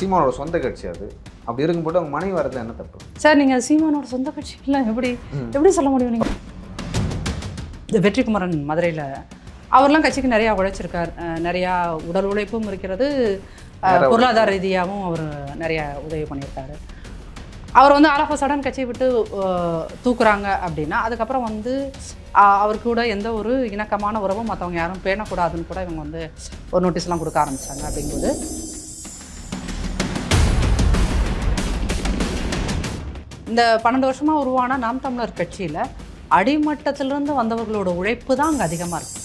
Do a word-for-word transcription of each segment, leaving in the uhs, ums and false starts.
சீமானோட சொந்த கட்சி அது. அப்படி இருக்கும்போது அவங்க மனைவி வரது என்ன தப்பு? சார் நீங்கள் சீமானோட சொந்த கட்சி இல்லை, எப்படி எப்படி சொல்ல முடியும் நீங்கள்? இந்த வெற்றிக்குமரன் மதுரையில் அவர்லாம் கட்சிக்கு நிறையா உழைச்சிருக்கார், நிறையா உடல் உழைப்பும் இருக்கிறது, பொருளாதார ரீதியாகவும் அவர் நிறையா உதவி பண்ணியிருக்காரு. அவர் வந்து ஆல் ஆஃப் அ சடன் கட்சியை விட்டு தூக்குறாங்க அப்படின்னா அதுக்கப்புறம் வந்து அவர் கூட எந்த ஒரு இணக்கமான உறவும் மற்றவங்க யாரும் பேணக்கூடாதுன்னு கூட இவங்க வந்து ஒரு நோட்டீஸ்லாம் கொடுக்க ஆரம்பித்தாங்க. அப்படிங்கும்போது இந்த பன்னெண்டு வருஷமாக உருவான நாம் தமிழர் கட்சியில் அடிமட்டத்திலிருந்து வந்தவர்களோட உழைப்பு தான் அங்கே அதிகமாக இருக்குது.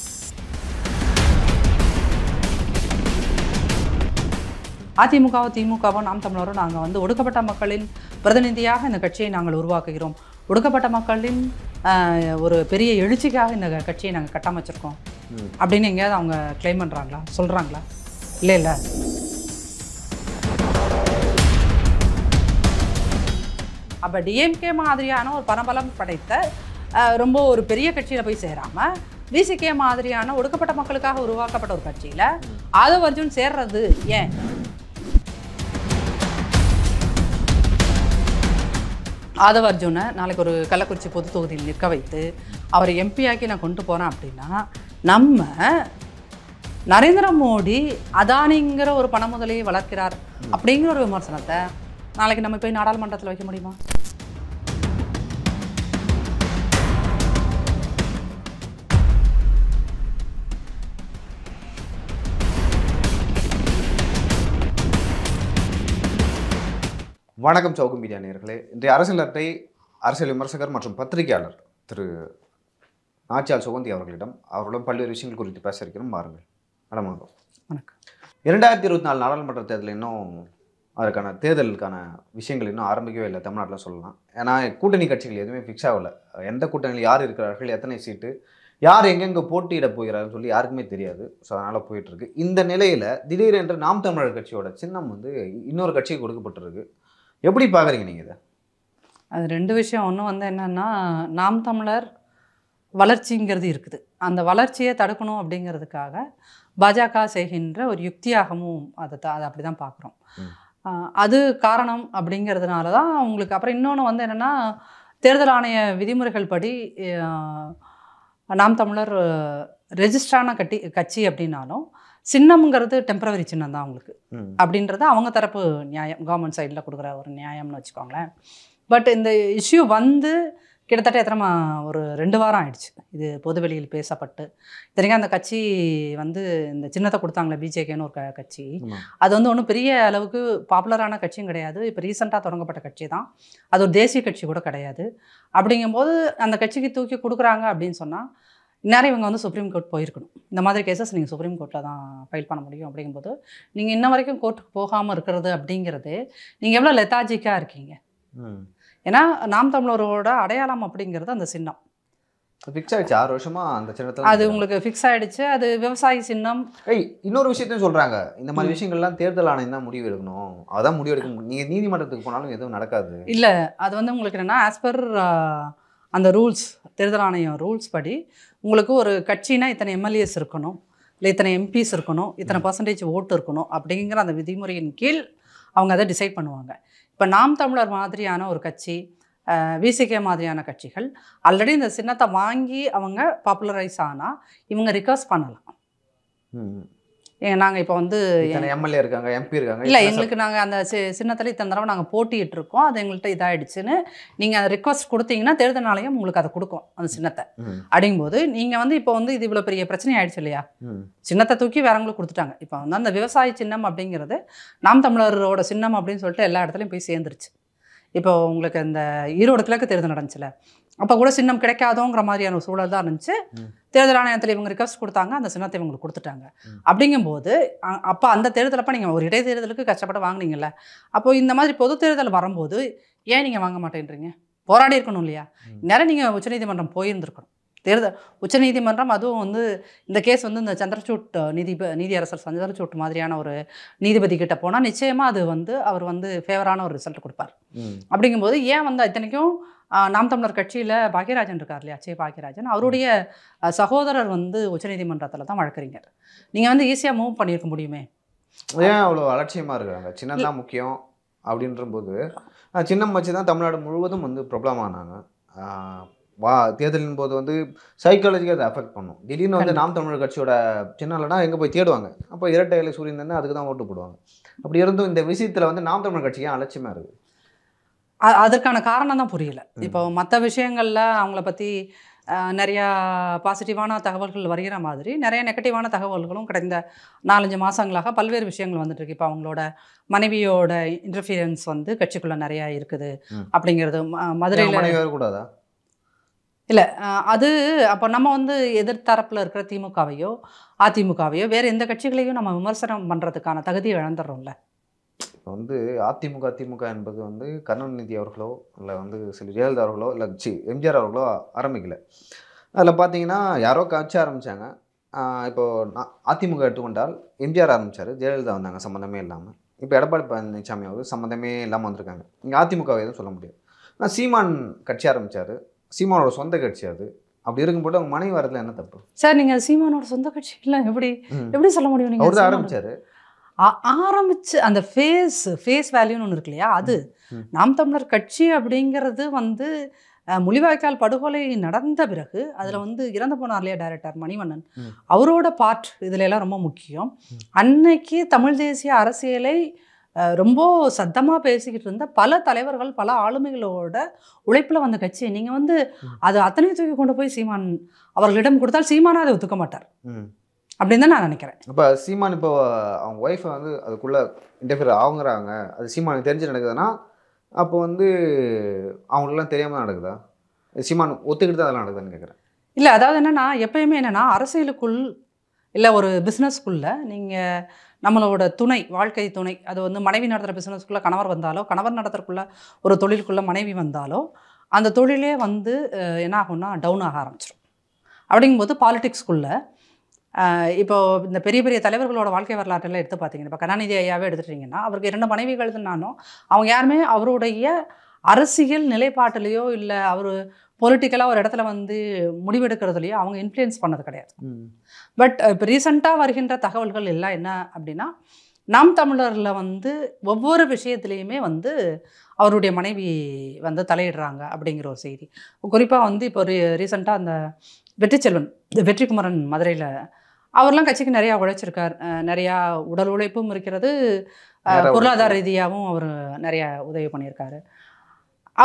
அதிமுகவோ திமுகவோ நாம் தமிழரும் நாங்கள் வந்து ஒடுக்கப்பட்ட மக்களின் பிரதிநிதியாக இந்த கட்சியை நாங்கள் உருவாக்குகிறோம், ஒடுக்கப்பட்ட மக்களின் ஒரு பெரிய எழுச்சிக்காக இந்த கட்சியை நாங்கள் கட்டமைச்சிருக்கோம் அப்படின்னு எங்கேயாவது அவங்க கிளைம் பண்ணுறாங்களா, சொல்கிறாங்களா? இல்லை இல்லை. அப்போ டிஎம்கே மாதிரியான ஒரு பரபலம் படைத்த ரொம்ப ஒரு பெரிய கட்சியில் போய் சேராமல் விசிகே மாதிரியான ஒடுக்கப்பட்ட மக்களுக்காக உருவாக்கப்பட்ட ஒரு கட்சியில் அது வரைக்கும் சேர்றது ஏன்? ஆதவ அர்ஜுனை நாளைக்கு ஒரு கள்ளக்குறிச்சி பொது தொகுதியில் நிற்க வைத்து அவர் எம்பியாக்கி நான் கொண்டு போகிறேன் அப்படின்னா நம்ம நரேந்திர மோடி அதானிங்கிற ஒரு பண முதலையை வளர்க்கிறார் அப்படிங்கிற ஒரு விமர்சனத்தை நாளைக்கு நம்ம போய் நாடாளுமன்றத்தில் வைக்க முடியுமா? வணக்கம் சவுக்கு மீடியா நேயர்களே. இன்றைய அரசியல் அட்டை அரசியல் விமர்சகர் மற்றும் பத்திரிகையாளர் திரு நாச்சியால் சுகந்தி அவர்களிடம் அவர்களும் பல்வேறு விஷயங்கள் குறித்து பேச இருக்கிறோம். பாருங்கள். மேடம் வணக்கம். வணக்கம். இரண்டாயிரத்தி இருபத்தி நாலு நாடாளுமன்ற தேர்தல் இன்னும் அதற்கான தேர்தலுக்கான விஷயங்கள் இன்னும் ஆரம்பிக்கவே இல்லை தமிழ்நாட்டில் சொல்லலாம். ஏன்னா கூட்டணி கட்சிகள் எதுவுமே ஃபிக்ஸ் ஆகலை. எந்த கூட்டணியில் யார் இருக்கிறார்கள், எத்தனை சீட்டு, யார் எங்கெங்கே போட்டியிட போகிறாருன்னு சொல்லி யாருக்குமே தெரியாது. ஸோ அதனால் போயிட்டுருக்கு. இந்த நிலையில் திடீரென்று நாம் தமிழர் கட்சியோட சின்னம் வந்து இன்னொரு கட்சிக்கு கொடுக்கப்பட்டிருக்கு. எப்படி பார்க்குறீங்க நீங்கள் இதை? அது ரெண்டு விஷயம். ஒன்று வந்து என்னென்னா, நாம் தமிழர் வளர்ச்சிங்கிறது இருக்குது, அந்த வளர்ச்சியை தடுக்கணும் அப்படிங்கிறதுக்காக பாஜக செய்கின்ற ஒரு யுக்தியாகவும் அதை த அதை அப்படி தான் பார்க்குறோம். அது காரணம் அப்படிங்கிறதுனால தான் அவங்களுக்கு. அப்புறம் இன்னொன்று வந்து என்னென்னா, தேர்தல் ஆணைய விதிமுறைகள் படி நாம் தமிழர் ரெஜிஸ்டரான கட்டி கட்சி அப்படின்னாலும் சின்னம்ங்கிறது டெம்பரவரி சின்னம் தான் அவங்களுக்கு அப்படின்றது அவங்க தரப்பு நியாயம், கவர்மெண்ட் சைடில் கொடுக்குற ஒரு நியாயம்னு வச்சுக்கோங்களேன். பட் இந்த இஷ்யூ வந்து கிட்டத்தட்ட எத்தனை ஒரு ரெண்டு வாரம் ஆயிடுச்சு இது பொதுவெளியில் பேசப்பட்டு. இத்தனைக்கும் அந்த கட்சி வந்து இந்த சின்னத்தை கொடுத்தாங்களே பிஜேகேன்னு ஒரு க கட்சி அது வந்து ஒன்றும் பெரிய அளவுக்கு பாப்புலரான கட்சியும் கிடையாது. இப்போ ரீசெண்டாக தொடங்கப்பட்ட கட்சி தான், அது ஒரு தேசிய கட்சி கூட கிடையாது. அப்படிங்கும்போது அந்த கட்சிக்கு தூக்கி கொடுக்குறாங்க அப்படின்னு சொன்னால் இந்நேரம் இவங்க வந்து சுப்ரீம் கோர்ட் போயிருக்கணும். இந்த மாதிரி கேசஸ் நீங்கள் சுப்ரீம் கோர்ட்டில் தான் ஃபைல் பண்ண முடியும். அப்படிங்கும்போது நீங்கள் இன்ன வரைக்கும் கோர்ட்டுக்கு போகாமல் இருக்கிறது அப்படிங்கிறது நீங்கள் எவ்வளோ லெத்தாஜிக்காக இருக்கீங்க. ஏன்னா நாம் தமிழரோட அடையாளம் அப்படிங்கிறது அந்த சின்னம் ஃபிக்ஸ் ஆகிடுச்சு ஆறு வருஷமாக. அந்த சின்னத்தில் அது உங்களுக்கு ஃபிக்ஸ் ஆகிடுச்சு, அது விவசாயி சின்னம். ஏய், இன்னொரு விஷயத்தையும் சொல்கிறாங்க, இந்த மாதிரி விஷயங்கள்லாம் தேர்தல் ஆணையம் தான் முடிவு எடுக்கணும், அதான் முடிவு எடுக்கணும், நீங்கள் நீதிமன்றத்துக்கு போனாலும் எதுவும் நடக்காது. இல்லை, அது வந்து உங்களுக்கு என்னென்னா ஆஸ் பர் அந்த ரூல்ஸ், தேர்தல் ஆணையம் ரூல்ஸ் படி உங்களுக்கு ஒரு கட்சினா இத்தனை எம்எல்ஏஸ் இருக்கணும், இல்லை இத்தனை எம்பிஸ் இருக்கணும், இத்தனை பர்சன்டேஜ் ஓட்டு இருக்கணும் அப்படிங்கிற அந்த விதிமுறையின் கீழ் அவங்க அதை டிசைட் பண்ணுவாங்க. இப்போ நாம் தமிழர் மாதிரியான ஒரு கட்சி, விசிகே மாதிரியான கட்சிகள் ஆல்ரெடி இந்த சின்னத்தை வாங்கி அவங்க பாப்புலரைஸ் ஆனால் இவங்க ரிக்வஸ்ட் பண்ணலாம். நாங்கள் இப்போ வந்து எம்எல்ஏ இருக்காங்க, எம்பி இருக்காங்க, இல்லை எங்களுக்கு நாங்கள் அந்த சி சின்னத்தில் இத்தனை தடவை நாங்கள் போட்டிகிட்டு இருக்கோம், அது எங்கள்கிட்ட இதாகிடுச்சுன்னு நீங்கள் அதை ரிக்வஸ்ட் கொடுத்தீங்கன்னா தேர்தல் ஆணையம் உங்களுக்கு அதை கொடுக்கும் அந்த சின்னத்தை. அப்படிங்கும்போது நீங்கள் வந்து இப்போ வந்து இது இவ்வளோ பெரிய பிரச்சனை ஆயிடுச்சு இல்லையா, சின்னத்தை தூக்கி வேறவங்களுக்கு கொடுத்துட்டாங்க. இப்போ வந்து அந்த விவசாய சின்னம் அப்படிங்கிறது நாம் தமிழரோட சின்னம் அப்படின்னு சொல்லிட்டு எல்லா இடத்துலையும் போய் சேர்ந்துருச்சு. இப்போ உங்களுக்கு இந்த ஈரோடு கிழக்கு தேர்தல் நடந்துச்சுல, அப்போ கூட சின்னம் கிடைக்காதோங்கிற மாதிரியான ஒரு சூழல் தான் இருந்துச்சு. தேர்தல் ஆணையத்தில் இவங்க ரிக்வஸ்ட் கொடுத்தாங்க, அந்த சின்னத்தை இவங்களுக்கு கொடுத்துட்டாங்க. அப்படிங்கும்போது அப்போ அந்த தேர்தலப்போ நீங்கள் ஒரு இடைத்தேர்தலுக்கு கஷ்டப்பட்டு வாங்கினீங்கல்ல, அப்போது இந்த மாதிரி பொது தேர்தல் வரும்போது ஏன் நீங்கள் வாங்க மாட்டேன்றீங்க? போராடி இருக்கணும் இல்லையா? இந்நேரம் நீங்கள் உச்சநீதிமன்றம் போயிருந்துருக்கணும். தேர்தல் உச்சநீதிமன்றம், அதுவும் வந்து இந்த கேஸ் வந்து இந்த சந்திரசூட் நீதி நீதியரசர் சந்திரசூட் மாதிரியான ஒரு நீதிபதி கிட்ட போனால் நிச்சயமாக அது வந்து அவர் வந்து ஃபேவரான ஒரு ரிசல்ட் கொடுப்பார். அப்படிங்கும்போது ஏன் வந்து இத்தனைக்கும் நாம் தமிழர் கட்சியில் பாக்கியராஜன் இருக்கார் இல்லையா, சே பாக்கியராஜன், அவருடைய சகோதரர் வந்து உச்சநீதிமன்றத்தில் தான் வழக்கறிஞர். நீங்கள் வந்து ஈஸியாக மூவ் பண்ணியிருக்க முடியுமே. ஏன் அவ்வளோ அலட்சியமாக இருக்கிறாங்க? சின்னம் தான் முக்கியம் அப்படின்ற போது சின்னம் வச்சு தான் தமிழ்நாடு முழுவதும் வந்து ப்ராப்ளம் ஆனாங்க. வா தேர்தலின் போது வந்து சைக்காலஜிக்கு அதை அஃபெக்ட் பண்ணும். திடீர்னு வந்து நாம் தமிழர் கட்சியோட சின்னம்லனா எங்கே போய் தேடுவாங்க? அப்போ இரட்டை இலை சூரியன் தானே, அதுக்கு தான் ஓட்டு போடுவாங்க. அப்படி இருந்தும் இந்த விஷயத்தில் வந்து நாம் தமிழர் கட்சிக்கு அலட்சியமாக இருக்குது. அதற்கான காரணம் தான் புரியல. இப்போ மற்ற விஷயங்களில் அவங்கள பற்றி நிறையா பாசிட்டிவான தகவல்கள் வருகிற மாதிரி நிறைய நெகட்டிவான தகவல்களும் கடந்த நாலஞ்சு மாதங்களாக பல்வேறு விஷயங்கள் வந்துட்டுருக்கு. இப்போ அவங்களோட மனைவியோட இன்டர்ஃபியரன்ஸ் வந்து கட்சிக்குள்ளே நிறையா இருக்குது அப்படிங்கிறது மதுரையில் கூடாதா இல்லை அது. அப்போ நம்ம வந்து எதிர்த்தரப்பில் இருக்கிற திமுகவையோ அதிமுகவையோ வேறு எந்த கட்சிகளையும் நம்ம விமர்சனம் பண்ணுறதுக்கான தகுதியை இழந்துடுறோம்ல. இப்போ வந்து அதிமுக அதிமுக என்பது வந்து கருணாநிதி அவர்களோ இல்லை வந்து சில ஜெயலலிதா அவர்களோ இல்லை சி எம்ஜிஆர் அவர்களோ ஆரம்பிக்கலை. அதில் பார்த்தீங்கன்னா யாரோ கட்சி ஆரம்பித்தாங்க. இப்போது நான் அதிமுக எடுத்துக்கொண்டால் எம்ஜிஆர் ஆரம்பித்தார், ஜெயலலிதா வந்தாங்க சம்மந்தமே இல்லாமல். இப்போ எடப்பாடி பழனிசாமி அவர் சம்மந்தமே இல்லாமல் வந்திருக்காங்க. இங்கே அதிமுக எதுவும் சொல்ல முடியாது. ஆனால் சீமான் கட்சி ஆரம்பித்தார், சீமானோட சொந்த கட்சி. அது அப்படி இருக்கும்போது அவங்க மனைவி வரதுல என்ன தப்பு சார்? நீங்கள் சீமானோட சொந்த கட்சி இல்லை எப்படி எப்படி சொல்ல முடியும்? நீங்கள் அவர் ஆரம்பித்தார். ஆரம்பிச்சு அந்த ஃபேஸ் ஃபேஸ் வேல்யூன்னு ஒன்று இருக்கு இல்லையா, அது நாம் தமிழர் கட்சி அப்படிங்கிறது வந்து முள்ளிவாய்க்கால் படுகொலை நடந்த பிறகு அதில் வந்து இறந்து போனார் இல்லையா டைரக்டர் மணிவண்ணன், அவரோட பார்ட் இதுல எல்லாம் ரொம்ப முக்கியம். அன்னைக்கு தமிழ் தேசிய அரசியலை ரொம்ப சத்தமாக பேசிக்கிட்டு இருந்த பல தலைவர்கள் பல ஆளுமைகளோட உழைப்பில் வந்த கட்சி. நீங்கள் வந்து அது அத்தனை தூக்கி கொண்டு போய் சீமான் அவர்களிடம் கொடுத்தால் சீமானா அதை ஒத்துக்க மாட்டார் அப்படின்னு தான் நான் நினைக்கிறேன். இப்போ சீமான் இப்போ அவங்க ஒய்ஃபை வந்து அதுக்குள்ளே இன்டர்ஃபியர் ஆகுங்கிறாங்க, அது சீமானுக்கு தெரிஞ்சு நடக்குதுன்னா அப்போ வந்து அவங்களுக்குலாம் தெரியாமல் தான் நடக்குதா? சீமான் ஒத்துக்கிட்டு தான் அதெல்லாம் நடக்குதுன்னு கேட்குறேன். இல்லை அதாவது என்னென்னா எப்போயுமே என்னென்னா அரசியலுக்குள் இல்லை ஒரு பிஸ்னஸ்க்குள்ளே நீங்கள் நம்மளோட துணை வாழ்க்கை துணை அது வந்து மனைவி நடத்துகிற பிஸ்னஸ்க்குள்ளே கணவர் வந்தாலோ கணவர் நடத்துறக்குள்ளே ஒரு தொழிலுக்குள்ளே மனைவி வந்தாலோ அந்த தொழிலே வந்து என்ன ஆகும்னா டவுன் ஆக ஆரம்பிச்சிடும். அப்படிங்கும்போது பாலிடிக்ஸ்குள்ளே இப்போது இந்த பெரிய பெரிய தலைவர்களோட வாழ்க்கை வரலாற்றெல்லாம் எடுத்து பார்த்தீங்கன்னா இப்போ கருணாநிதி ஐயாவே எடுத்துட்டிங்கன்னா அவருக்கு இரண்டு மனைவிகள் தானும். அவங்க யாருமே அவருடைய அரசியல் நிலைப்பாட்டிலையோ இல்லை அவர் பொலிட்டிக்கலாக ஒரு இடத்துல வந்து முடிவெடுக்கிறதுலையோ அவங்க இன்ஃப்ளூயன்ஸ் பண்ணது கிடையாது. பட் இப்போ ரீசெண்டாக வருகின்ற தகவல்கள் எல்லாம் என்ன அப்படின்னா நாம் தமிழரில் வந்து ஒவ்வொரு விஷயத்துலேயுமே வந்து அவருடைய மனைவி வந்து தலையிடுறாங்க அப்படிங்கிற ஒரு செய்தி. குறிப்பாக வந்து இப்போ ரீ ரீசெண்டாக அந்த வெற்றிச்செல்வன் வெற்றிக்குமரன் மதுரையில் அவர்லாம் கட்சிக்கு நிறையா உழைச்சிருக்கார், நிறையா உடல் உழைப்பும் இருக்கிறது, பொருளாதார ரீதியாகவும் அவர் நிறையா உதவி பண்ணியிருக்காரு.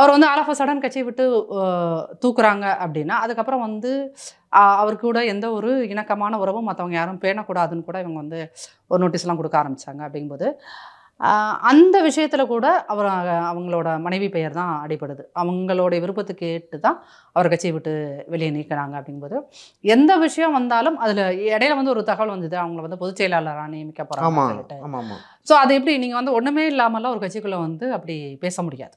அவர் வந்து ஆல் ஆஃப் அ சடன் கட்சியை விட்டு தூக்குறாங்க அப்படின்னா அதுக்கப்புறம் வந்து அவர் கூட எந்த ஒரு இணக்கமான உறவும் மற்றவங்க யாரும் பேணக்கூடாதுன்னு கூட இவங்க வந்து ஒரு நோட்டீஸ்லாம் கொடுக்க ஆரம்பித்தாங்க. அப்படிங்கும்போது அந்த விஷயத்தில் கூட அவர் அவங்களோட மனைவி பெயர் தான் அடிபடுது. அவங்களுடைய விருப்பத்துக்கு ஏற்று தான் அவர் கட்சியை விட்டு வெளியே நீக்கிறாங்க. அப்படிங்கும்போது எந்த விஷயம் வந்தாலும் அதில் இடையில வந்து ஒரு தகவல் வந்தது அவங்கள வந்து பொதுச் செயலாளராக நியமிக்க போகிறாங்க சொல்லிட்டு. ஸோ அது எப்படி நீங்கள் வந்து ஒன்றுமே இல்லாமல்லாம் ஒரு கட்சிக்குள்ளே வந்து அப்படி பேச முடியாது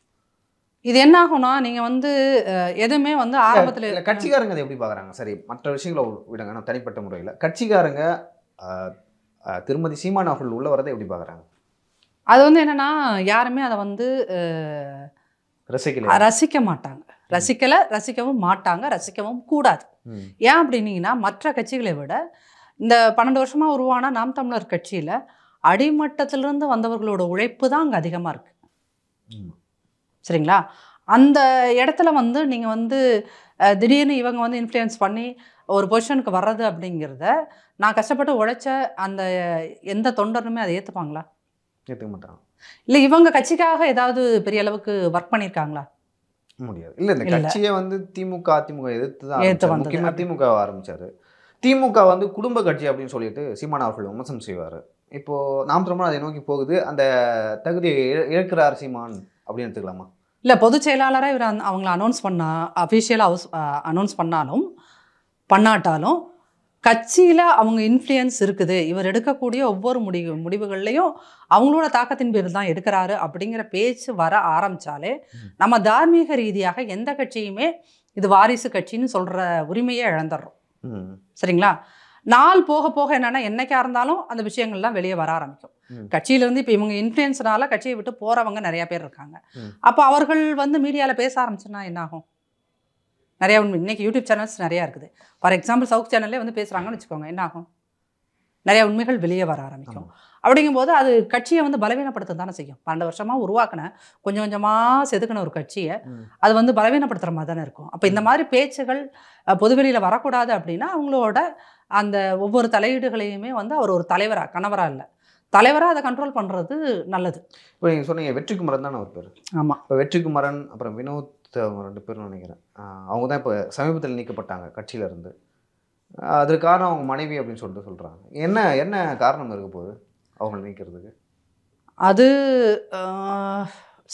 இது என்ன ஆகும்னா நீங்கள் வந்து எதுவுமே வந்து ஆரம்பத்தில் கட்சிக்காரங்க அதை எப்படி பார்க்குறாங்க? சரி மற்ற விஷயங்களை விடுங்க, நான் தனிப்பட்ட முறையில் கட்சிக்காரங்க திருமதி சீமான் அவர்கள் உள்ள வரதை எப்படி பார்க்குறாங்க? அது வந்து என்னென்னா யாருமே அதை வந்து ரசிக்கல ரசிக்க மாட்டாங்க ரசிக்கலை ரசிக்கவும் மாட்டாங்க, ரசிக்கவும் கூடாது. ஏன் அப்படின்னீங்கன்னா மற்ற கட்சிகளை விட இந்த பன்னெண்டு வருஷமாக உருவான நாம் தமிழர் கட்சியில் அடிமட்டத்திலிருந்து வந்தவர்களோட உழைப்பு தான் அங்கே அதிகமாக இருக்குது சரிங்களா? அந்த இடத்துல வந்து நீங்கள் வந்து திடீர்னு இவங்க வந்து இன்ஃப்ளூயன்ஸ் பண்ணி ஒரு பொசிஷனுக்கு வர்றது அப்படிங்கிறத நான் கஷ்டப்பட்டு உழைச்ச அந்த எந்த தொண்டருமே அதை ஏற்றுப்பாங்களா? ஏற்றுக்க மாட்டாங்க. இல்லை இவங்க கட்சிக்காக ஏதாவது பெரிய அளவுக்கு ஒர்க் பண்ணியிருக்காங்களா? முடியாது. இல்லை இந்த கட்சியை வந்து திமுக அதிமுக எதிர்த்து தான் ஏற்று வந்து திமுக ஆரம்பித்தார். திமுக வந்து குடும்ப கட்சி அப்படின்னு சொல்லிட்டு சீமான் அவர்கள் விமர்சனம் செய்வார். இப்போது நாம் திரும்ப அதை நோக்கி போகுது. அந்த தகுதியை இழக்கிறார் சீமான் அப்படின்னு எடுத்துக்கலாமா? இல்லை பொதுச் செயலாளராக இவர் அவங்கள அனௌன்ஸ் பண்ணா அஃபிஷியலாக அனௌன்ஸ் பண்ணாலும் பண்ணாட்டாலும் கட்சியில அவங்க இன்ஃப்ளூயன்ஸ் இருக்குது இவர் எடுக்கக்கூடிய ஒவ்வொரு முடிவு முடிவுகள்லயும் அவங்களோட தாக்கத்தின் பேரில் தான் எடுக்கிறாரு அப்படிங்கிற பேச்சு வர ஆரம்பிச்சாலே நம்ம தார்மீக ரீதியாக எந்த கட்சியுமே இது வாரிசு கட்சின்னு சொல்ற உரிமையை இழந்துடுறோம். சரிங்களா? நாள் போக போக என்னன்னா என்னைக்கா இருந்தாலும் அந்த விஷயங்கள்லாம் வெளியே வர ஆரம்பிக்கும். கட்சியிலிருந்து இப்போ இவங்க இன்ஃப்ளூயன்ஸ்னால கட்சியை விட்டு போறவங்க நிறைய பேர் இருக்காங்க. அப்போ அவர்கள் வந்து மீடியாவில் பேச ஆரம்பிச்சுன்னா என்ன ஆகும்? நிறையா இன்னைக்கு யூடியூப் சேனல்ஸ் நிறையா இருக்குது. ஃபார் எக்ஸாம்பிள் சவுத் சேனல்லே வந்து பேசுகிறாங்கன்னு வச்சுக்கோங்க, என்ன ஆகும்? நிறையா உண்மைகள் வெளியே வர ஆரம்பிக்கும். அப்படிங்கும்போது அது கட்சியை வந்து பலவீனப்படுத்த தானே செய்யும். பன்னெண்டு வருஷமாக உருவாக்கின கொஞ்சம் கொஞ்சமாக செதுக்கின ஒரு கட்சியை அது வந்து பலவீனப்படுத்துகிற மாதிரி தானே இருக்கும். அப்போ இந்த மாதிரி பேச்சுகள் பொதுவெளியில் வரக்கூடாது அப்படின்னா அவங்களோட அந்த ஒவ்வொரு தலையீடுகளையுமே வந்து அவர் ஒரு தலைவராக கணவராக இல்லை தலைவராக அதை கண்ட்ரோல் பண்ணுறது நல்லது. இப்போ நீங்கள் சொன்னீங்க வெற்றிக்குமரன் தானே ஒரு பேர். ஆமாம், இப்போ வெற்றிக்குமரன் அப்புறம் வினோத் அவங்க ரெண்டு பேரும் நினைக்கிறேன், அவங்க தான் இப்போ சமீபத்தில் நீக்கப்பட்டாங்க கட்சியிலேருந்து. அது காரணம் அவங்க மனைவி அப்படின்னு சொல்லிட்டு சொல்கிறாங்க. என்ன என்ன காரணம் இருக்க போகுது அவங்களை நீக்கிறதுக்கு? அது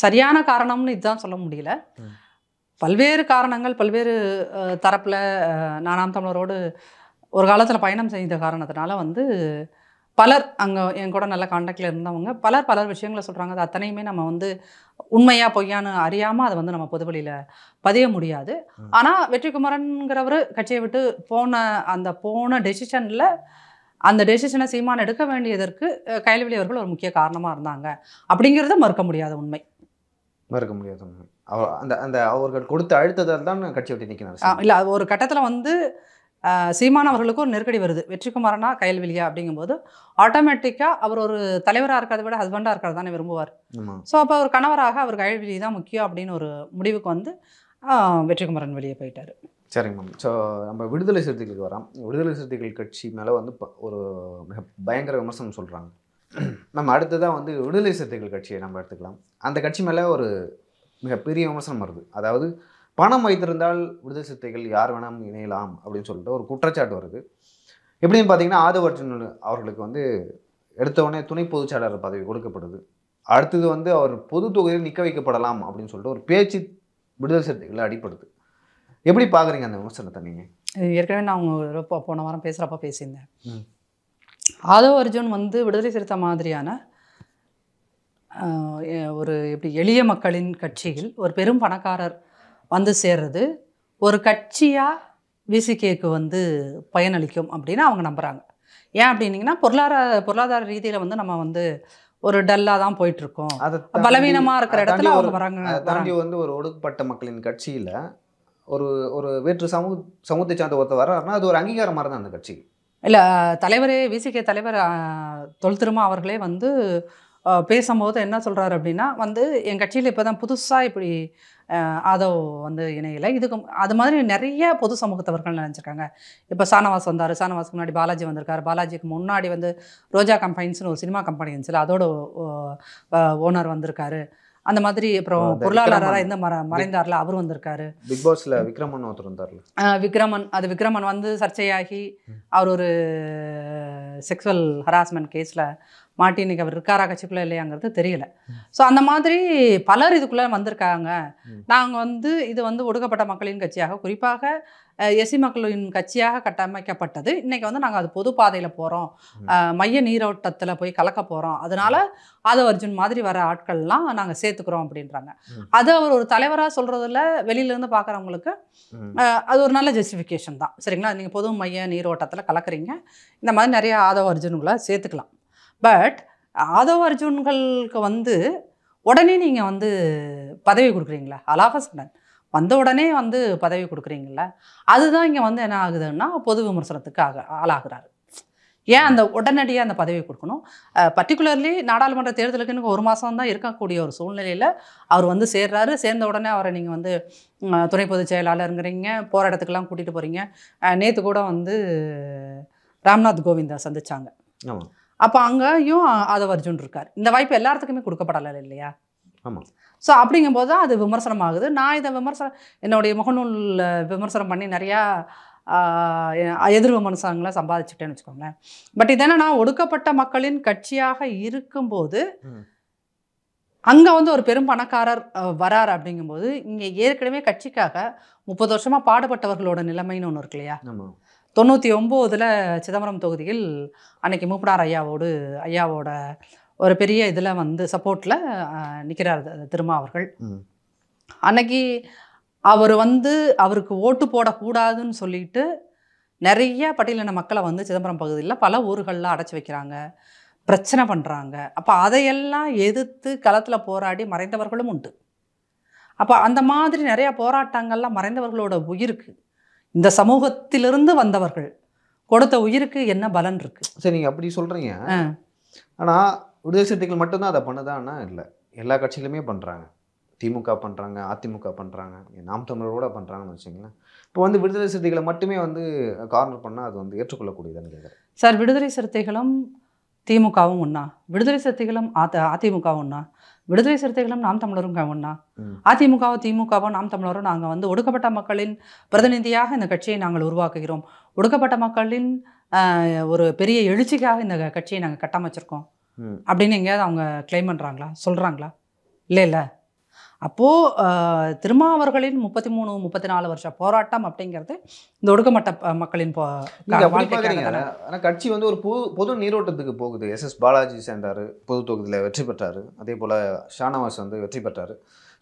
சரியான காரணம்னு இதுதான் சொல்ல முடியல. பல்வேறு காரணங்கள் பல்வேறு தரப்பில் நானாம் தமிழரோடு ஒரு காலத்தில் பயணம் செய்த காரணத்தினால வந்து பலர் அங்கே என் கூட நல்ல கான்டாக்டில் இருந்தவங்க பலர் பலர் விஷயங்களை சொல்கிறாங்க. அது அத்தனையுமே நம்ம வந்து உண்மையாக பொய்யான்னு அறியாமல் அதை வந்து நம்ம பொதுவெளியில் பதிய முடியாது. ஆனால் வெற்றிக்குமரன்கிறவர் கட்சியை விட்டு போன அந்த போன டெசிஷனில் அந்த டெசிஷனை சீமான் எடுக்க வேண்டியதற்கு கைல்வெளி அவர்கள் ஒரு முக்கிய காரணமாக இருந்தாங்க அப்படிங்கிறத மறுக்க முடியாத உண்மை. மறுக்க முடியாத உண்மை. அந்த அந்த அவர்கள் கொடுத்த அழுத்தத்தால் தான் கட்சியை விட்டு நிற்கிறார். இல்லை, ஒரு கட்டத்தில் வந்து சீமான் அவர்களுக்கு ஒரு நெருக்கடி வருது. வெற்றிக்குமரனா கையல்வெளியா அப்படிங்கும்போது ஆட்டோமேட்டிக்காக அவர் ஒரு தலைவராக இருக்கிறத விட ஹஸ்பண்டாக இருக்கிறது தானே விரும்புவார். ஸோ அப்போ அவர் கணவராக அவர் கையல்வெளி தான் முக்கியம் அப்படின்னு ஒரு முடிவுக்கு வந்து வெற்றிக்குமரன் வெளியே போயிட்டார். சரிங்க மேம். ஸோ நம்ம விடுதலை சிறுத்தைகளுக்கு வரோம். விடுதலை சிறுத்தைகள் கட்சி மேலே வந்து ஒரு மிக பயங்கர விமர்சனம் சொல்கிறாங்க. நம்ம அடுத்ததான் வந்து விடுதலை சிறுத்தைகள் கட்சியை நம்ம எடுத்துக்கலாம். அந்த கட்சி மேலே ஒரு மிகப்பெரிய விமர்சனம் வருது. அதாவது பணம் வைத்திருந்தால் விடுதலை சிறுத்தைகள் யார் வேணாலும் இணையலாம் அப்படின்னு சொல்லிட்டு ஒரு குற்றச்சாட்டு வருது. எப்படின்னு பார்த்தீங்கன்னா ஆதவ அர்ஜுனன் அவர்களுக்கு வந்து எடுத்தவொடனே துணை பொதுச்செயலாளர் பதவி கொடுக்கப்படுது. அடுத்தது வந்து அவர் பொது தொகுதியில் நிற்க வைக்கப்படலாம் அப்படின்னு சொல்லிட்டு ஒரு பேச்சு விடுதலை சிறுத்தைகளை அடிப்படுது. எப்படி பார்க்குறீங்க அந்த விமர்சனத்தை நீங்கள்? ஏற்கனவே நான் அவங்க போன வாரம் பேசுகிறப்ப பேசியிருந்தேன். ஆதவ அர்ஜுன் வந்து விடுதலை சிறுத்தை மாதிரியான ஒரு எப்படி எளிய மக்களின் கட்சியில் ஒரு பெரும் பணக்காரர் வந்து சேர்றது ஒரு கட்சியாக விசிகேக்கு வந்து பயனளிக்கும் அப்படின்னு அவங்க நம்புகிறாங்க. ஏன் அப்படின்னிங்கன்னா பொருளாதார பொருளாதார ரீதியில் வந்து நம்ம வந்து ஒரு டல்லாக தான் போயிட்டுருக்கோம், பலவீனமாக இருக்கிற இடத்துல அவங்க வராங்க. தாண்டி வந்து ஒரு ஒடுக்கப்பட்ட மக்களின் கட்சியில் ஒரு ஒரு வேற்று சமூக சமூகத்தை சார்ந்த ஒருத்தர் வர்றாருன்னா அது ஒரு அங்கீகாரம் மாதிரி தான் அந்த கட்சி. இல்லை, தலைவரே விசிகே தலைவர் தொல் திருமா அவர்களே வந்து பேசும்போது என்ன சொல்கிறாரு அப்படின்னா வந்து என் கட்சியில் இப்போ தான் புதுசாக இப்படி ஆதவ் வந்து இணையில இதுக்கு அது மாதிரி நிறைய பொது சமூகத்தவர்கள் நினச்சிருக்காங்க. இப்போ சானவாஸ் வந்தார், சானவாஸ் முன்னாடி பாலாஜி வந்திருக்காரு, பாலாஜிக்கு முன்னாடி வந்து ரோஜா கம்பெனிஸ்னு ஒரு சினிமா கம்பெனி இருந்துச்சுல அதோட ஓனர் வந்திருக்காரு. அந்த மாதிரி அப்புறம் பொருளாதாரராக எந்த மற மறைந்தார்ல அவர் வந்திருக்காரு. பிக் பாஸ்ல விக்ரமன் ஒருத்தர் வந்தார். விக்ரமன் அது விக்ரமன் வந்து சர்ச்சையாகி அவர் ஒரு செக்ஸுவல் ஹராஸ்மெண்ட் கேஸில் மாட்டி இன்னைக்கு அவர் இருக்காரா கட்சிக்குள்ளே இல்லையாங்கிறது தெரியல. ஸோ அந்த மாதிரி பலர் இதுக்குள்ளே வந்திருக்காங்க. நாங்கள் வந்து இது வந்து ஒடுக்கப்பட்ட மக்களின் கட்சியாக குறிப்பாக எஸ்சி மக்களின் கட்சியாக கட்டமைக்கப்பட்டது. இன்றைக்கி வந்து நாங்கள் அது பொது பாதையில் போகிறோம், மைய நீரோட்டத்தில் போய் கலக்க போகிறோம். அதனால் ஆதவ அர்ஜுன் மாதிரி வர ஆட்கள்லாம் நாங்கள் சேர்த்துக்கிறோம் அப்படின்றாங்க. அது அவர் ஒரு தலைவராக சொல்கிறதுல வெளியிலேருந்து பார்க்குறவங்களுக்கு அது ஒரு நல்ல ஜஸ்டிஃபிகேஷன் தான். சரிங்களா? நீங்கள் பொது மைய நீரோட்டத்தில் கலக்கிறீங்க, இந்த மாதிரி நிறைய ஆதவ அர்ஜுன்களை சேர்த்துக்கலாம். பட் ஆதவ அர்ஜுன்களுக்கு வந்து உடனே நீங்கள் வந்து பதவி கொடுக்குறீங்களா? அலாஃபஸ்டன் வந்த உடனே வந்து பதவி கொடுக்குறீங்களா? அதுதான் இங்கே வந்து என்ன ஆகுதுன்னா பொது விமர்சனத்துக்கு ஆக ஆளாகிறாரு. ஏன் அந்த உடனடியாக அந்த பதவி கொடுக்கணும்? பர்டிகுலர்லி நாடாளுமன்ற தேர்தலுக்குன்னு ஒரு மாதம் தான் இருக்கக்கூடிய ஒரு சூழ்நிலையில் அவர் வந்து சேர்றாரு. சேர்ந்த உடனே அவரை நீங்கள் வந்து துணை பொதுச் செயலாளருங்கிறீங்க, போகிற இடத்துக்கெல்லாம் கூட்டிகிட்டு போகிறீங்க. நேற்று கூட வந்து ராம்நாத் கோவிந்தா சந்தித்தாங்க. ஆமாம், அப்போ அங்கேயும் ஆதவ அர்ஜுன் இருக்கார். இந்த வாய்ப்பு எல்லாத்துக்குமே கொடுக்கப்படலை இல்லையா? ஆமாம். ஸோ அப்படிங்கும்போது தான் அது விமர்சனம் ஆகுது. நான் இதை விமர்சனம் என்னுடைய முகநூல் விமர்சனம் பண்ணி நிறையா எதிர் விமர்சனங்களை சம்பாதிச்சுட்டேன்னு வச்சுக்கோங்களேன். பட் இது என்னன்னா ஒடுக்கப்பட்ட மக்களின் கட்சியாக இருக்கும்போது அங்கே வந்து ஒரு பெரும் பணக்காரர் வராரு அப்படிங்கும்போது இங்கே ஏற்கனவே கட்சிக்காக முப்பது வருஷமாக பாடுபட்டவர்களோட நிலைமைன்னு ஒன்று இருக்கு இல்லையா? தொண்ணூற்று ஒன்பதில் சிதம்பரம் தொகுதியில் அன்றைக்கி மூப்பனார் ஐயாவோடு ஐயாவோட ஒரு பெரிய இதில் வந்து சப்போர்ட்டில் நிற்கிறார் திருமாவர்கள். அன்றைக்கி அவர் வந்து அவருக்கு ஓட்டு போடக்கூடாதுன்னு சொல்லிட்டு நிறைய பட்டியலின மக்களை வந்து சிதம்பரம் பகுதியில் பல ஊர்களில் அடைச்சி வைக்கிறாங்க, பிரச்சனை பண்ணுறாங்க. அப்போ அதையெல்லாம் எதிர்த்து களத்தில் போராடி மறைந்தவர்களும் உண்டு. அப்போ அந்த மாதிரி நிறையா போராட்டங்கள்லாம் மறைந்தவர்களோட உயிருக்கு, இந்த சமூகத்திலிருந்து வந்தவர்கள் கொடுத்த உயிருக்கு என்ன பலன் இருக்குது? சரி, நீங்கள் அப்படி சொல்கிறீங்க. ஆனால் விடுதலை சிறுத்தைகள் மட்டும்தான் அதை பண்ணுதான்னா இல்லை, எல்லா கட்சிகளுமே பண்ணுறாங்க. திமுக பண்ணுறாங்க, அதிமுக பண்ணுறாங்க, நாம் தமிழரோட பண்ணுறாங்கன்னு வச்சுங்களேன். இப்போ வந்து விடுதலை சிறுத்தைகளை மட்டுமே வந்து கார்னர் பண்ணால் அது வந்து ஏற்றுக்கொள்ளக்கூடியது சார். விடுதலை சிறுத்தைகளும் திமுகவும் ஒன்றா, விடுதலை சிறுத்தைகளும் அதி அதிமுகவும் ஒன்றா, விடுதலை சிறுத்தைகளும் நாம் தமிழரும் ஒன்றா. அதிமுகவோ திமுகவோ நாம் தமிழரோ நாங்கள் வந்து ஒடுக்கப்பட்ட மக்களின் பிரதிநிதியாக இந்த கட்சியை நாங்கள் உருவாக்குகிறோம். ஒடுக்கப்பட்ட மக்களின் ஒரு பெரிய எழுச்சிக்காக இந்த கட்சியை நாங்கள் கட்டமைச்சிருக்கோம் அப்படின்னு எங்கேயாவது அவங்க கிளைம் பண்ணுறாங்களா? சொல்கிறாங்களா? இல்லை இல்லை. அப்போது திருமாவர்களின் முப்பத்தி மூணு முப்பத்தி நாலு வருஷ போராட்டம் அப்படிங்கிறது இந்த ஒடுக்கப்பட்ட மக்களின் வாழ்க்கை. கட்சி வந்து ஒரு பொது பொது நீரோட்டத்துக்கு போகுது. எஸ் எஸ் பாலாஜி சேர்ந்தார், பொது தொகுதியில் வெற்றி பெற்றார். அதே போல் ஷானவாஸ் வந்து வெற்றி பெற்றார்.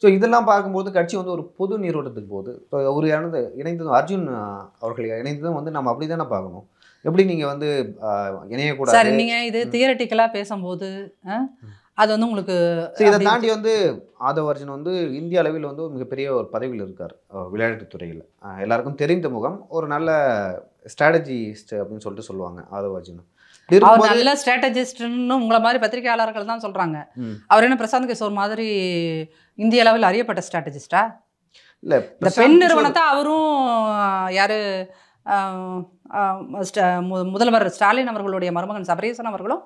ஸோ இதெல்லாம் பார்க்கும்போது கட்சி வந்து ஒரு பொது நீரோட்டத்துக்கு போகுது. இப்போ ஒரு இணைந்து இணைந்ததும் அர்ஜுன் அவர்கள் இணைந்ததும் வந்து நம்ம அப்படி தானே பார்க்கணும். எப்படி நீங்கள் வந்து இணையக்கூடாது சார்? நீங்கள் இது தியரட்டிக்கலாக பேசும்போது அது வந்து உங்களுக்கு இதை தாண்டி வந்து ஆதவர்ஜன் வந்து இந்திய அளவில் வந்து மிகப்பெரிய ஒரு பதவியில் இருக்கார் விளையாட்டுத்துறையில். எல்லாருக்கும் தெரிந்த முகம், ஒரு நல்ல ஸ்ட்ராட்டஜிஸ்ட் அப்படின்னு சொல்லிட்டு சொல்லுவாங்க ஆதவர்ஜன். அவர் நல்ல ஸ்ட்ராட்டஜிஸ்ட்னு உங்களை மாதிரி பத்திரிகையாளர்கள் தான் சொல்கிறாங்க. அவர் என்ன பிரசாந்த் கிஷோர் மாதிரி இந்திய அளவில் அறியப்பட்ட ஸ்ட்ராட்டஜிஸ்டா? இல்லை, இந்த பெண் நிறுவனத்தை அவரும் யார் முதல்வர் ஸ்டாலின் அவர்களுடைய மருமகன் சபரீசன் அவர்களும்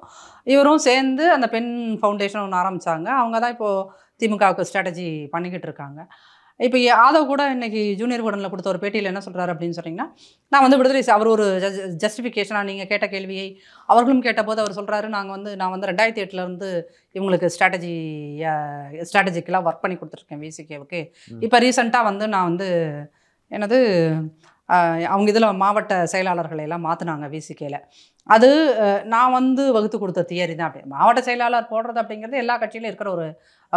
இவரும் சேர்ந்து அந்த பெண் ஃபவுண்டேஷன் ஒன்று ஆரம்பித்தாங்க. அவங்க தான் இப்போது திமுகவுக்கு ஸ்ட்ராட்டஜி பண்ணிக்கிட்டு இருக்காங்க. இப்போ ஆதவ் கூட இன்றைக்கி ஜூனியர் உடனில் கொடுத்த ஒரு பேட்டியில் என்ன சொல்கிறார் அப்படின்னு சொன்னிங்கன்னா, நான் வந்து விடுதலை அவர் ஒரு ஜஸ்டிஃபிகேஷனாக நீங்கள் கேட்ட கேள்வியை அவர்களும் கேட்டபோது அவர் சொல்கிறாரு, நாங்கள் வந்து நான் வந்து ரெண்டாயிரத்தி எட்டுலேருந்து இவங்களுக்கு ஸ்ட்ராட்டஜி ஸ்ட்ராட்டஜிக்கெல்லாம் ஒர்க் பண்ணி கொடுத்துருக்கேன் விசிகேவுக்கு. இப்போ ரீசெண்டாக வந்து நான் வந்து எனது அவங்க இதில் மாவட்ட செயலாளர்களையெல்லாம் மாற்றினாங்க விசிகேயில். அது நான் வந்து வகுத்து கொடுத்த தியரி தான். அப்படி மாவட்ட செயலாளர் போடுறது அப்படிங்கிறது எல்லா கட்சியிலும் இருக்கிற ஒரு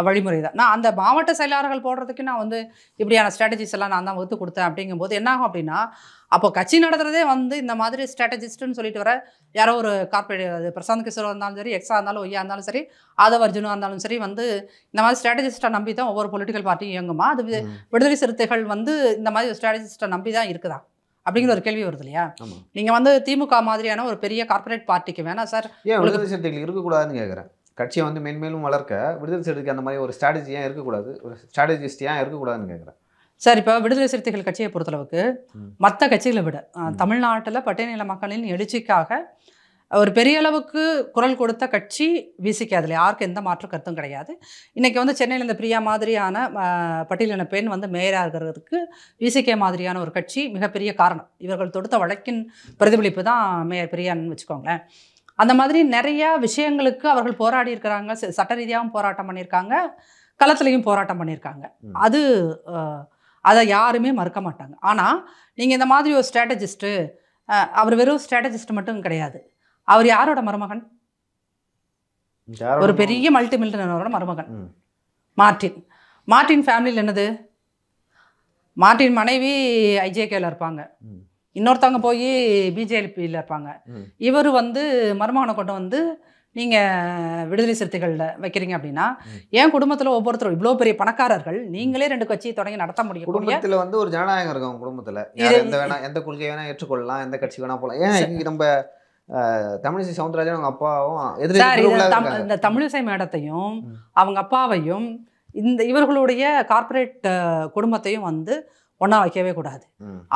வழிமுறை தான். நான் அந்த மாவட்ட செயலாளர்கள் போடுறதுக்கு நான் வந்து இப்படியான ஸ்ட்ராட்டஜிஸ் எல்லாம் நான் தான் வகுத்து கொடுத்தேன். அப்படிங்கும்போது என்னாகும் அப்படின்னா, அப்போ கட்சி நடத்துகிறதே வந்து இந்த மாதிரி ஸ்ட்ராட்டஜிஸ்ட்டுன்னு சொல்லிட்டு வர யாரோ ஒரு கார்பரேட் பிரசாந்த் கிஷோர் இருந்தாலும் சரி, எக்ஸா இருந்தாலும் ஒய்யா இருந்தாலும் சரி, ஆதவ் அர்ஜுனாக இருந்தாலும் சரி, வந்து இந்த மாதிரி ஸ்ட்ராட்டஜிஸ்ட்டாக நம்பி தான் ஒவ்வொரு பொலிட்டிக்கல் பார்ட்டியும் இயங்குமா? அது விடுதலை சிறுத்தைகள் வந்து இந்த மாதிரி ஸ்ட்ராட்டஜிஸ்ட்டை நம்பி தான் இருக்குதா அப்படிங்கிற ஒரு கேள்வி வருது இல்லையா? நீங்கள் வந்து திமுக மாதிரியான ஒரு பெரிய கார்பரேட் பார்ட்டிக்கு வேணா சார் விடுதலை சிறுத்தைகள் இருக்கக்கூடாதுன்னு கேட்குறேன். கட்சியை வந்து மென்மேலும் வளர்க்க விடுதலை சிறுத்தைக்கு அந்த மாதிரி ஒரு ஸ்ட்ராட்டஜி ஏன் இருக்கக்கூடாது, ஒரு ஸ்ட்ராட்டஜிஸ்ட் ஏன் இருக்கக்கூடாதுன்னு கேட்குறேன் சார். இப்போ விடுதலை சிறுத்தைகள் கட்சியை பொறுத்தளவுக்கு மற்ற கட்சிகளை விட தமிழ்நாட்டில் பட்டியலின மக்களின் எழுச்சிக்காக ஒரு பெரிய அளவுக்கு குரல் கொடுத்த கட்சி விசிகே. அதில் யாருக்கும் எந்த மாற்று கருத்தும் கிடையாது. இன்றைக்கி வந்து சென்னையில் இந்த பிரியா மாதிரியான பட்டியலின பெண் வந்து மேயராக இருக்கிறதுக்கு விசிகே மாதிரியான ஒரு கட்சி மிகப்பெரிய காரணம். இவர்கள் தொடுத்த வழக்கின் பிரதிபலிப்பு தான் மேயர் பிரியான்னு வச்சுக்கோங்களேன். அந்த மாதிரி நிறையா விஷயங்களுக்கு அவர்கள் போராடி இருக்கிறாங்க. சட்ட ரீதியாகவும் போராட்டம் பண்ணியிருக்காங்க, களத்துலேயும் போராட்டம் பண்ணியிருக்காங்க. அது அதை யாருமே மறுக்க மாட்டாங்க. ஆனால் நீங்கள் இந்த மாதிரி ஒரு ஸ்ட்ராட்டஜிஸ்ட்டு, அவர் வெறும் ஸ்ட்ராட்டஜிஸ்ட் மட்டும் கிடையாது, அவர் யாரோட மருமகன்? ஒரு பெரிய மல்டி மில்லியனரோட மருமகன் மார்ட்டின். மார்ட்டின் ஃபேமிலியில் என்னது, மார்ட்டின் மனைவி ஐஜேகேல இருப்பாங்க, இன்னொருத்தவங்க போய் பிஜேபியில் இருப்பாங்க. இவர் வந்து மருமகனை கொண்டு வந்து நீங்கள் விடுதலை சிறுத்தைகளில் வைக்கிறீங்க அப்படின்னா, என் குடும்பத்தில் ஒவ்வொருத்தரும் இவ்வளோ பெரிய பணக்காரர்கள், நீங்களே ரெண்டு கட்சியை தொடங்கி நடத்த முடியும். குடும்பத்தில் வந்து ஒரு ஜனநாயகம் இருக்கும். குடும்பத்தில் எந்த வேணா எந்த கொள்கை வேணா ஏற்றுக்கொள்ளலாம், எந்த கட்சி வேணா போகலாம். ஏன் நம்ம தமிழிசை சவுந்தரராஜன் அவங்க அப்பாவும் இந்த தமிழிசை மேடத்தையும் அவங்க அப்பாவையும் இந்த இவர்களுடைய கார்பரேட் குடும்பத்தையும் வந்து ஒன்றா வைக்கவே கூடாது.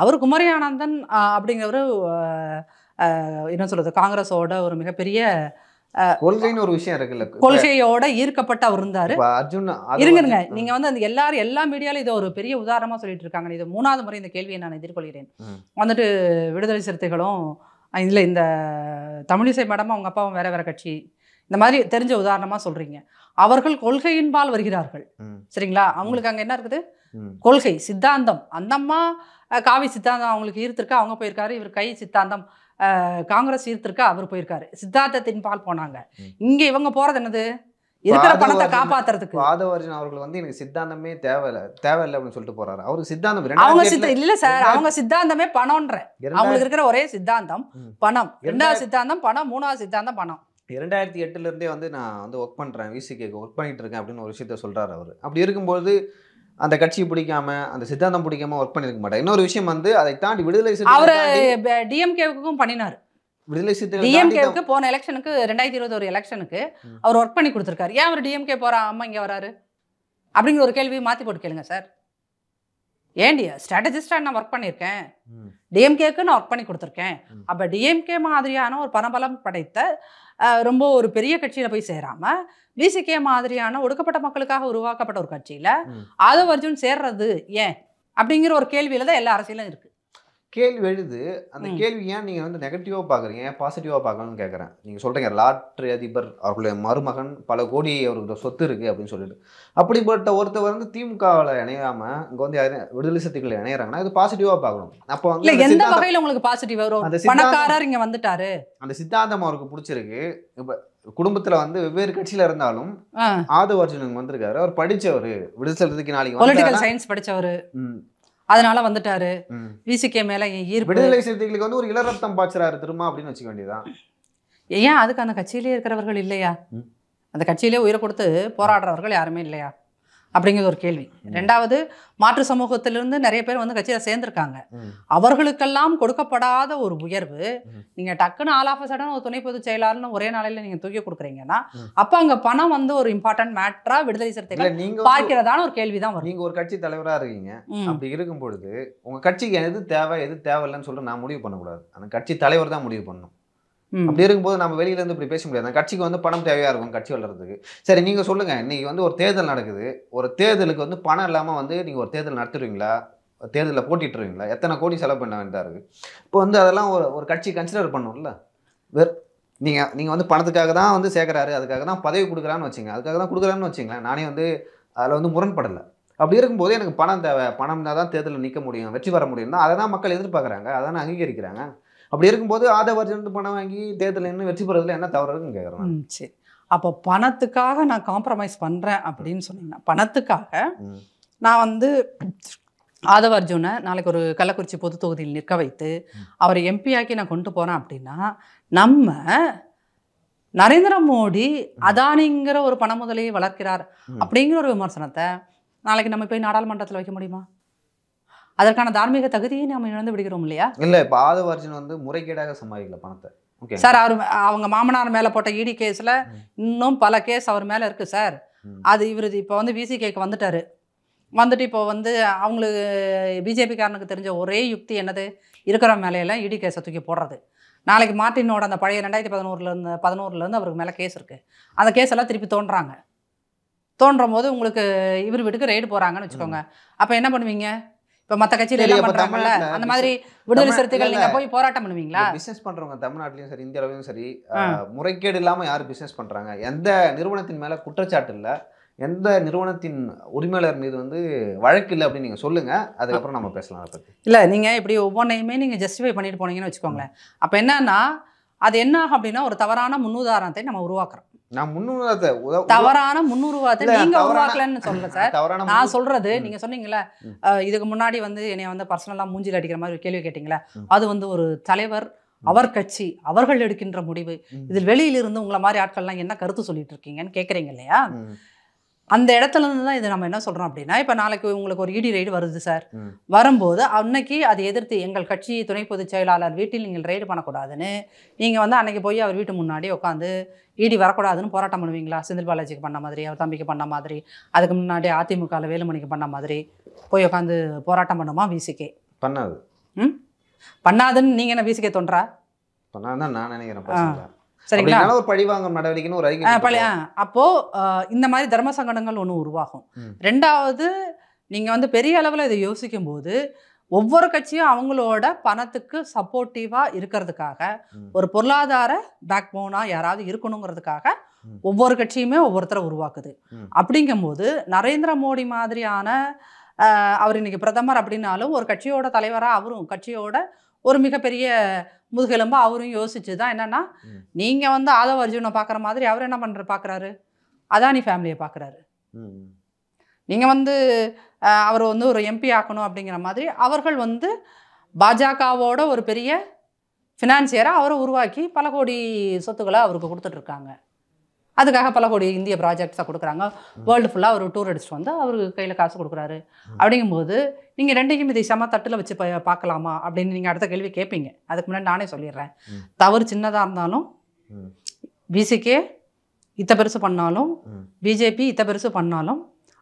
அவர் குமரி ஆனந்தன் அப்படிங்கிறவரு என்ன சொல்றது, காங்கிரஸோட ஒரு மிகப்பெரிய கொள்கைன்னு ஒரு விஷயம் இருக்குல்ல, கொள்கையோட ஈர்க்கப்பட்ட அவர் இருந்தாரு. அர்ஜுன் இருங்க, நீங்க வந்து அந்த எல்லாரும் எல்லா மீடியாலும் இதை ஒரு பெரிய உதாரணமா சொல்லிட்டு இருக்காங்க. இது மூணாவது முறை இந்த கேள்வியை நான் எதிர்கொள்கிறேன். வந்துட்டு விடுதலை சிறுத்தைகளும் இல்லை, இந்த தமிழிசை மேடமும் அவங்க அப்பாவும் வேற வேற கட்சி, இந்த மாதிரி தெரிஞ்ச உதாரணமா சொல்றீங்க. அவர்கள் கொள்கையின்பால் வருகிறார்கள் சரிங்களா? அவங்களுக்கு அங்க என்ன இருக்குது, கொள்கை, சித்தாந்தம். அந்தம்மா காவி சித்தாந்தம் அவங்களுக்கு ஈர்த்திருக்கா, அவங்க போயிருக்காரு. இவர் கை சித்தாந்தம் காங்கிரஸ் ஈர்த்திருக்கா, அவர் போயிருக்காரு. சித்தாந்தத்தின் பால் போனாங்க. இங்க இவங்க போறது என்னது? இருக்கிற பணத்தை காப்பாத்துறதுக்கு. வாதவர்ஜன் அவர்கள் வந்து எனக்கு சித்தாந்தமே தேவையில்லை தேவையில்லை அப்படின்னு சொல்லிட்டு போறாரு. அவருக்கு சித்தாந்தம் அவங்க சித்த இல்ல சார், அவங்க சித்தாந்தமே பணம்ன்ற. அவங்களுக்கு இருக்கிற ஒரே சித்தாந்தம் பணம். ரெண்டாவது சித்தாந்தம் பணம், மூணாவது சித்தாந்தம் பணம். இரண்டாயிரத்தி எட்டுல இருந்தே வந்து நான் வந்து ஒர்க் பண்றேன், விசிகேக்கு ஒர்க் பண்ணிட்டு இருக்கேன் அப்படின்னு ஒரு விஷயத்த சொல்றாரு அவரு. அப்படி இருக்கும்போது அந்த கட்சி பிடிக்காம அந்த சித்தாந்தம் பிடிக்காம ஒர்க் பண்ணிருக்க மாட்டாங்க. இன்னொரு விஷயம் வந்து அதை தாண்டி விடுதலை சிறுத்தைகள் டிஎம்கேவுக்கும் பண்ணினாரு. விடுதலை சிறுத்தைகள் டிஎம்கேவுக்கு போன எலெக்ஷனுக்கு ரெண்டாயிரத்தி இருபது ஒரு எலெக்ஷனுக்கு அவர் ஒர்க் பண்ணி கொடுத்துருக்காரு. ஏன் அவர் டிஎம்கே போறா அம்மா இங்க வராரு அப்படிங்கிற ஒரு கேள்வி மாத்தி போட்டு கேளுங்க சார். ஏண்டியா ஸ்ட்ராட்டஜிஸ்டா நான் ஒர்க் பண்ணியிருக்கேன், டிஎம்கேக்கு நான் ஒர்க் பண்ணி கொடுத்துருக்கேன். அப்போ டிஎம்கே மாதிரியான ஒரு பணபலம் படைத்த ரொம்ப ஒரு பெரிய கட்சியில் போய் சேராம விசிகே மாதிரியான ஒடுக்கப்பட்ட மக்களுக்காக உருவாக்கப்பட்ட ஒரு கட்சியில் ஆதவ் அர்ஜுன் சேர்றது ஏன் அப்படிங்கிற ஒரு கேள்வியில தான் எல்லா அரசியலும் இருக்கு. கேள்வி எழுது. அந்த கேள்வி ஏன் நீங்கள் வந்து நெகட்டிவாக பார்க்குறீங்க, ஏன் பாசிட்டிவாக பார்க்கணும்னு கேட்குறேன். நீங்கள் சொல்கிறீங்க லாட்ரி அதிபர் அவர்களுடைய மருமகன் பல கோடி அவருடைய சொத்து இருக்குது அப்படின்னு சொல்லிட்டு அப்படிப்பட்ட ஒருத்தர் வந்து திமுகவில் இணையாமல் இங்கே வந்து விடுதலை சக்திகளை இணையிறாங்கன்னா இது பாசிட்டிவாக பார்க்கணும். அப்போ வந்து எந்த வகையில் உங்களுக்கு பாசிட்டிவ் வரும்? அந்த பணக்காரர் இங்கே வந்துட்டாரு, அந்த சித்தாந்தம் அவருக்கு பிடிச்சிருக்கு. இப்போ குடும்பத்துல வந்து வெவ்வேறு கட்சியில இருந்தாலும் ஆதவ் அர்ஜுன் வந்திருக்காரு, அவர் படிச்சவரு, விடுதலை நாளைக்கு பொலிட்டிக்கல் சயின்ஸ் படிச்சவரு, அதனால வந்துட்டாரு. விசிகே மேல ஈர்ப்பு. விடுதலை சிறுத்தைகளுக்கு வந்து ஒரு இள ரத்தம் பாய்ச்சறாரு திரும்ப அப்படின்னு வச்சுக்க வேண்டியதான். ஏன் அதுக்கு அந்த கட்சியிலே இருக்கிறவர்கள் இல்லையா? அந்த கட்சியிலே உயிரை கொடுத்து போராடுறவர்கள் யாருமே இல்லையா அப்படிங்கிறது ஒரு கேள்வி. ரெண்டாவது, மாற்று சமூகத்திலிருந்து நிறைய பேர் வந்து கட்சியில சேர்ந்திருக்காங்க. அவர்களுக்கெல்லாம் கொடுக்கப்படாத ஒரு உயர்வு நீங்க டக்குன்னு ஆல் ஆஃப் சடன் ஒரு துணை பொதுச் செயலாளர்னு ஒரே நாளையில நீங்க தூக்கி கொடுக்குறீங்கன்னா அப்ப அங்க பணம் வந்து ஒரு இம்பார்ட்டன்ட் மேட்டரா விடுதலை சிறுத்தைகள் நீங்க பார்க்கிறதான ஒரு கேள்விதான் வரும். நீங்க ஒரு கட்சி தலைவரா இருக்கீங்க, அப்படி இருக்கும் பொழுது உங்க கட்சிக்கு எது தேவை எது தேவையில்லைன்னு சொல்லிட்டு நான் முடிவு பண்ணக்கூடாது. அந்த கட்சி தலைவர் தான் முடிவு பண்ணணும். அப்படி இருக்கும்போது நம்ம வெளியில இருந்து இப்படி பேச முடியாது. கட்சிக்கு வந்து பணம் தேவையா இருக்கும் கட்சி வளர்றதுக்கு. சரி, நீங்க சொல்லுங்க, இன்னைக்கு வந்து ஒரு தேர்தல் நடக்குது, ஒரு தேர்தலுக்கு வந்து பணம் இல்லாம வந்து நீங்க ஒரு தேர்தல் நடத்துறீங்களா, தேர்தலில் போட்டிட்டுருவீங்களா, எத்தனை கோடி செலவு பண்ண வேண்டியதா இருக்கு? இப்போ வந்து அதெல்லாம் ஒரு ஒரு கட்சி கன்சிடர் பண்ணும்ல. வேற நீங்க நீங்க வந்து பணத்துக்காக தான் வந்து சேர்க்கிறாரு, அதுக்காக தான் பதவி கொடுக்குறான்னு வச்சுங்க, அதுக்காக தான் கொடுக்குறான்னு வச்சுங்களேன். நானே வந்து அதில் வந்து முரண்படலை. அப்படி இருக்கும்போது எனக்கு பணம் தேவை, பணம்னா தான் தேர்தலில் நிற்க முடியும், வெற்றி பெற முடியும் தான். அதை தான் மக்கள் எதிர்பார்க்குறாங்க, அதை தான் அங்கீகரிக்கிறாங்க. அப்படி இருக்கும்போது ஆதவ் அர்ஜுன் பணம் வாங்கி தேர்தல் என்ன வெற்றி பெறதுல என்ன தவறுன்னு கேட்குறேன். சரி, அப்போ பணத்துக்காக நான் காம்ப்ரமைஸ் பண்ணுறேன் அப்படின்னு சொன்னீங்கன்னா, பணத்துக்காக நான் வந்து ஆதவ் அர்ஜுனை நாளைக்கு ஒரு கள்ளக்குறிச்சி பொது தொகுதியில் நிற்க வைத்து அவரை எம்பி ஆக்கி நான் கொண்டு போகிறேன் அப்படின்னா நம்ம நரேந்திர மோடி அதானிங்கிற ஒரு பண முதலையை வளர்க்கிறார் அப்படிங்கிற ஒரு விமர்சனத்தை நாளைக்கு நம்ம போய் நாடாளுமன்றத்தில் வைக்க முடியுமா? அதற்கான தார்மீக தகுதியை நம்ம இழந்து விடுகிறோம் இல்லையா? இல்லை, இப்போ ஆதவ் அர்ஜுன் வந்து முறைகேடாக சம்பாதிக்கல பணத்தை. ஓகே சார், அவர் அவங்க மாமனார் மேலே போட்ட இடி கேஸில் இன்னும் பல கேஸ் அவர் மேலே இருக்குது சார். அது இவர் இப்போ வந்து விசிகேக்கு வந்துட்டார். வந்துட்டு இப்போ வந்து அவங்களுக்கு பிஜேபிக்காரனுக்கு தெரிஞ்ச ஒரே யுக்தி என்னது? இருக்கிற மேலையெல்லாம் இடி கேஸை தூக்கி போடுறது. நாளைக்கு மார்ட்டினோட அந்த பழைய ரெண்டாயிரத்தி பதினோருலேருந்து பதினோருலேருந்து அவருக்கு மேலே கேஸ் இருக்குது. அந்த கேஸெல்லாம் திருப்பி தோன்றாங்க. தோன்றும் போது உங்களுக்கு இவர் வீட்டுக்கு ரெய்டு போகிறாங்கன்னு வச்சுக்கோங்க. அப்போ என்ன பண்ணுவீங்க? இப்போ மற்ற கட்சியில் எல்லாம் பண்றாங்கல்ல, அந்த மாதிரி விடுதலை சிறுத்தைகள் நீங்க போய் போராட்டம் பண்ணுவீங்களா? பிசினஸ் பண்றவங்க தமிழ்நாட்டிலயும் சரி இந்தியாவிலும் சரி முறைகேடு இல்லாம யாரு பிசினஸ் பண்றாங்க? எந்த நிறுவனத்தின் மேல குற்றச்சாட்டு இல்லை, எந்த நிறுவனத்தின் உரிமையாளர் மீது வந்து வழக்கு இல்லை அப்படின்னு நீங்கள் சொல்லுங்கள். அதுக்கப்புறம் நம்ம பேசலாம் அதை பற்றி. இல்லை, நீங்கள் இப்படி ஒவ்வொன்றையுமே நீங்கள் ஜஸ்டிஃபை பண்ணிட்டு போனீங்கன்னு வச்சுக்கோங்களேன். அப்போ என்னன்னா அது என்ன ஆகும் அப்படின்னா ஒரு தவறான முன்னுதாரணத்தை நம்ம உருவாக்குறோம். நான் முன்னுருவாத்தை தவறான முன்னுருவாத்தை நீங்க உருவாக்கலன்னு சொல்றேன் சார். நான் சொல்றது நீங்க சொன்னீங்களா இதுக்கு முன்னாடி வந்து என்னைய வந்து பர்சனலா மூஞ்சில அடிக்கிற மாதிரி ஒரு கேள்வி கேட்டீங்களா, அது வந்து ஒரு தலைவர் அவர் கட்சி அவர்கள் எடுக்கின்ற முடிவு, இதில் வெளியிலிருந்து உங்களை மாதிரி ஆட்கள்லாம் என்ன கருத்து சொல்லிட்டு இருக்கீங்கன்னு கேட்குறீங்க இல்லையா? அந்த இடத்துல இருந்து தான் இது நம்ம என்ன சொல்கிறோம் அப்படின்னா, இப்போ நாளைக்கு உங்களுக்கு ஒரு இடி ரெய்டு வருது சார். வரும்போது அன்னைக்கு அதை எதிர்த்து எங்கள் கட்சி துணை பொதுச் செயலாளர் வீட்டில் நீங்கள் ரெய்டு பண்ணக்கூடாதுன்னு நீங்கள் வந்து அன்னைக்கு போய் அவர் வீட்டு முன்னாடி உட்காந்து இடி வரக்கூடாதுன்னு போராட்டம் பண்ணுவீங்களா? செந்தில் பாலாஜிக்கு பண்ண மாதிரி, அவர் தம்பிக்கு பண்ண மாதிரி, அதுக்கு முன்னாடி அதிமுகவில் வேலுமணிக்கு பண்ண மாதிரி போய் உட்காந்து போராட்டம் பண்ணுமா? விசிகே பண்ணாது. ம் பண்ணாதுன்னு நீங்கள் என்ன விசிகே தோன்றா பண்ணாதான் நான் நினைக்கிறேன். சரிங்களா? ஒரு பழிவாங்கும் நடவடிக்கைன்னு ஒரு அறிக்கை பழைய. அப்போ இந்த மாதிரி தர்ம சங்கடங்கள் ஒன்று உருவாகும். ரெண்டாவது, நீங்கள் வந்து பெரிய அளவில் இதை யோசிக்கும் போது ஒவ்வொரு கட்சியும் அவங்களோட பணத்துக்கு சப்போர்ட்டிவாக இருக்கிறதுக்காக ஒரு பொருளாதார பேக் போனாக யாராவது இருக்கணுங்கிறதுக்காக ஒவ்வொரு கட்சியுமே ஒவ்வொருத்தரை உருவாக்குது. அப்படிங்கும்போது நரேந்திர மோடி மாதிரியான அவர் இன்னைக்கு பிரதமர் அப்படினாலும் ஒரு கட்சியோட தலைவரா அவரும் கட்சியோட ஒரு மிகப்பெரிய முதுகெலும்பா அவரும் யோசிச்சுதான் என்னன்னா நீங்க வந்து ஆதவ அர்ஜுனை பார்க்குற மாதிரி அவர் என்ன பண்ற பார்க்கறாரு அதானி ஃபேமிலியை பார்க்கறாரு நீங்க வந்து அவர் வந்து ஒரு எம்பி ஆக்கணும் அப்படிங்கிற மாதிரி அவர்கள் வந்து பாஜகவோட ஒரு பெரிய ஃபினான்சியரா அவரை உருவாக்கி பல கோடி சொத்துக்களை அவருக்கு கொடுத்துட்டு இருக்காங்க அதுக்காக பல கோடி இந்திய ப்ராஜெக்ட்ஸா கொடுக்குறாங்க வேர்ல்ட் ஃபுல்லா ஒரு டூர் அடிச்சுட்டு வந்து அவரு கையில காசு கொடுக்குறாரு அப்படிங்கும்போது நீங்க ரெண்டையும் இதை சம தட்டுல வச்சு பார்க்கலாமா அப்படின்னு நீங்க அடுத்த கேள்வி கேட்பீங்க அதுக்கு முன்னாடி நானே சொல்லிடுறேன் தவறு சின்னதா இருந்தாலும் விசிகே இத்த பெருசு பண்ணாலும் பிஜேபி இத்த பெருசு பண்ணாலும்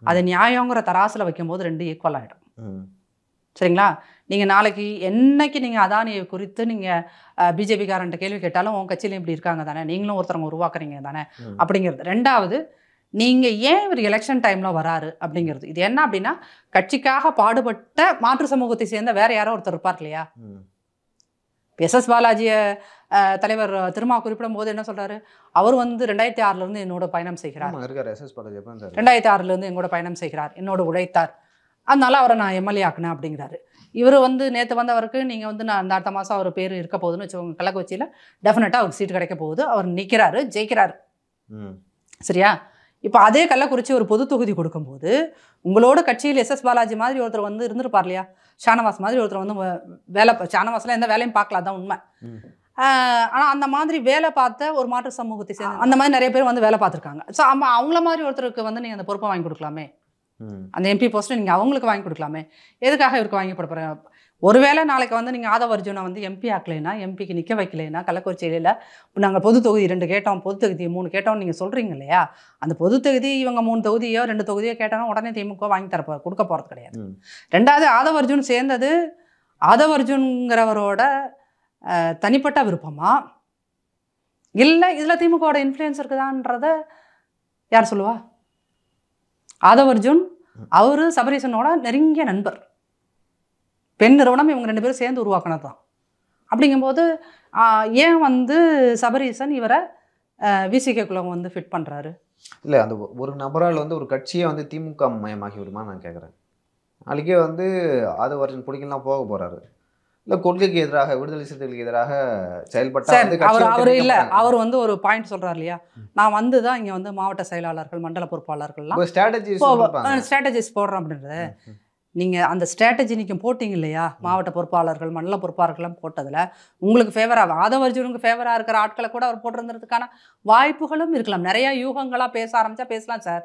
அது நியாயங்கிற தராசுல வைக்கும்போது ரெண்டு ஈக்குவல் ஆயிடும் சரிங்களா நீங்க நாளைக்கு என்னைக்கு நீங்க அதானியை குறித்து நீங்க பிஜேபி காரன்ட்ட கேள்வி கேட்டாலும் உங்க கட்சியில இப்படி இருக்காங்க தானே நீங்களும் ஒருத்தவங்க உருவாக்குறீங்க தானே அப்படிங்கிறது ரெண்டாவது நீங்க ஏன் இவர் எலெக்ஷன் டைம்ல வராரு அப்படிங்கிறது இது என்ன அப்படின்னா கட்சிக்காக பாடுபட்ட மாற்று சமூகத்தை சேர்ந்த வேற யாரோ ஒருத்தர் இருப்பார் இல்லையா எஸ் எஸ் பாலாஜிய தலைவர் திருமா குறிப்பிடும் போது என்ன சொல்றாரு அவர் வந்து ரெண்டாயிரத்தி ஆறுல இருந்து என்னோட பயணம் செய்கிறார் ரெண்டாயிரத்தி ஆறுல இருந்து என்னோட பயணம் செய்கிறார் என்னோட உழைத்தார் அதனால அவரை நான் எம்எல்ஏ ஆக்கினேன் அப்படிங்கிறாரு இவர் வந்து நேற்று வந்தவருக்கு நீங்கள் வந்து நான் அந்த அடுத்த மாதம் அவர் பேர் இருக்க போகுதுன்னு வச்சுக்கோங்க கள்ளக்குறிச்சியில் டெஃபினட்டாக அவருக்கு சீட் கிடைக்க போகுது அவர் நிற்கிறாரு ஜெயிக்கிறாரு சரியா இப்போ அதே கள்ளக்குறிச்சி ஒரு பொது தொகுதி கொடுக்கும்போது உங்களோட கட்சியில் எஸ் எஸ் பாலாஜி மாதிரி ஒருத்தர் வந்து இருந்திருப்பார் இல்லையா ஷானவாஸ் மாதிரி ஒருத்தர் வந்து வேலை ஷானவாஸ்லாம் எந்த வேலையும் பார்க்கலாம் தான் உண்மை ஆனால் அந்த மாதிரி வேலை பார்த்த ஒரு மாற்று சமூகத்தை சேர்ந்து அந்த மாதிரி நிறைய பேர் வந்து வேலை பார்த்துருக்காங்க ஸோ ஆமாம் அவங்கள மாதிரி ஒருத்தருக்கு வந்து நீங்கள் அந்த பொறுப்பை வாங்கி கொடுக்கலாமே அந்த எம்பி போஸ்ட்டை நீங்கள் அவங்களுக்கு வாங்கி கொடுக்கலாமே எதுக்காக இவருக்கு வாங்கி போட போகிறேன் ஒருவேளை நாளைக்கு வந்து நீங்கள் ஆதவ அர்ஜுனை வந்து எம்பி ஆக்கலைன்னா எம்பிக்கு நிற்க வைக்கலைன்னா கள்ளக்குறிச்சியில் நாங்கள் பொது தொகுதி ரெண்டு கேட்டோம் பொது தொகுதி மூணு கேட்டோம்னு நீங்கள் சொல்கிறீங்க இல்லையா அந்த பொது தொகுதி இவங்க மூணு தொகுதியோ ரெண்டு தொகுதியோ கேட்டோன்னா உடனே திமுக வாங்கி தர கொடுக்க போகிறது கிடையாது ரெண்டாவது ஆதவ அர்ஜுன் சேர்ந்தது ஆதவ அர்ஜுன்கிறவரோட தனிப்பட்ட விருப்பமா இல்லை இதில் திமுகவோட இன்ஃப்ளூயன்ஸ் இருக்குதான்றத யார் சொல்லுவா ஆதவ அர்ஜுன் அவரு சபரீசனோட நெருங்கிய நண்பர் பெண் நிறுவனம் இவங்க ரெண்டு பேரும் சேர்ந்து உருவாக்கினது தான் அப்படிங்கும்போது ஏன் வந்து சபரீசன் இவரை விசிகேக்குள்ள வந்து ஃபிட் பண்றாரு இல்லை அந்த ஒரு நபரால் வந்து ஒரு கட்சியை வந்து திமுக மயமாகி விடுமா நான் கேட்குறேன் நாளைக்கே வந்து ஆதவ அர்ஜுன் பிடிக்கலாம் போக போறாரு இல்லை கொள்கைக்கு எதிராக விடுதலை சிறுத்தைகளுக்கு எதிராக செயல்பட்டார் அவர் இல்லை அவர் வந்து ஒரு பாயிண்ட் சொல்கிறார் இல்லையா நான் வந்து தான் இங்கே வந்து மாவட்ட செயலாளர்கள் மண்டல பொறுப்பாளர்கள்லாம் ஸ்ட்ராட்டஜிஸ் போடுறோம் அப்படின்றது நீங்கள் அந்த ஸ்ட்ராட்டஜி நீங்கள் போட்டிங்க இல்லையா மாவட்ட பொறுப்பாளர்கள் மண்டல பொறுப்பாளர்கள்லாம் போட்டதில் உங்களுக்கு ஃபேவராக ஆதவ அர்ஜுனுக்கு ஃபேவராக இருக்கிற ஆட்களை கூட அவர் போட்டிருந்ததுக்கான வாய்ப்புகளும் இருக்கலாம் நிறையா யூகங்களாக பேச ஆரம்பித்தா பேசலாம் சார்